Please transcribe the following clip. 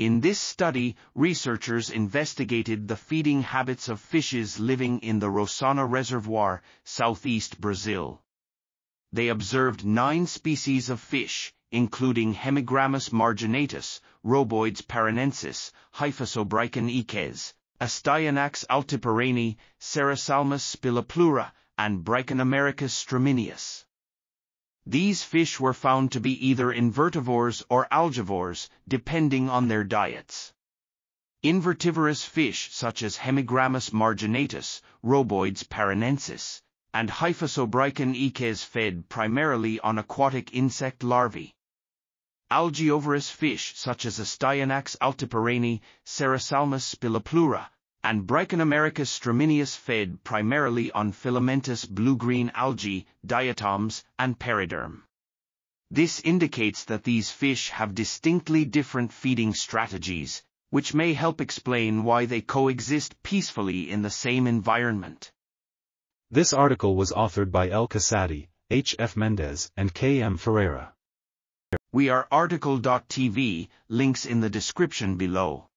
In this study, researchers investigated the feeding habits of fishes living in the Rosana Reservoir, southeast Brazil. They observed 9 species of fish, including Hemigrammus marginatus, Roeboides paranensis, Hyphessobrycon eques, Astyanax altiparanae, Serrasalmus spilopleura, and Bryconamericus stramineus. These fish were found to be either invertivores or algivores, depending on their diets. Invertivorous fish such as Hemigrammus marginatus, Roeboides paranensis, and Hyphessobrycon eques fed primarily on aquatic insect larvae. Algivoreous fish such as Astyanax altiparanae, Serrasalmus spilopleura, and Bryconamericus stramineus fed primarily on filamentous blue-green algae, diatoms, and periderm. This indicates that these fish have distinctly different feeding strategies, which may help explain why they coexist peacefully in the same environment. This article was authored by L. Casatti, H. F. Mendes, and K. M. Ferreira. We are article.tv, links in the description below.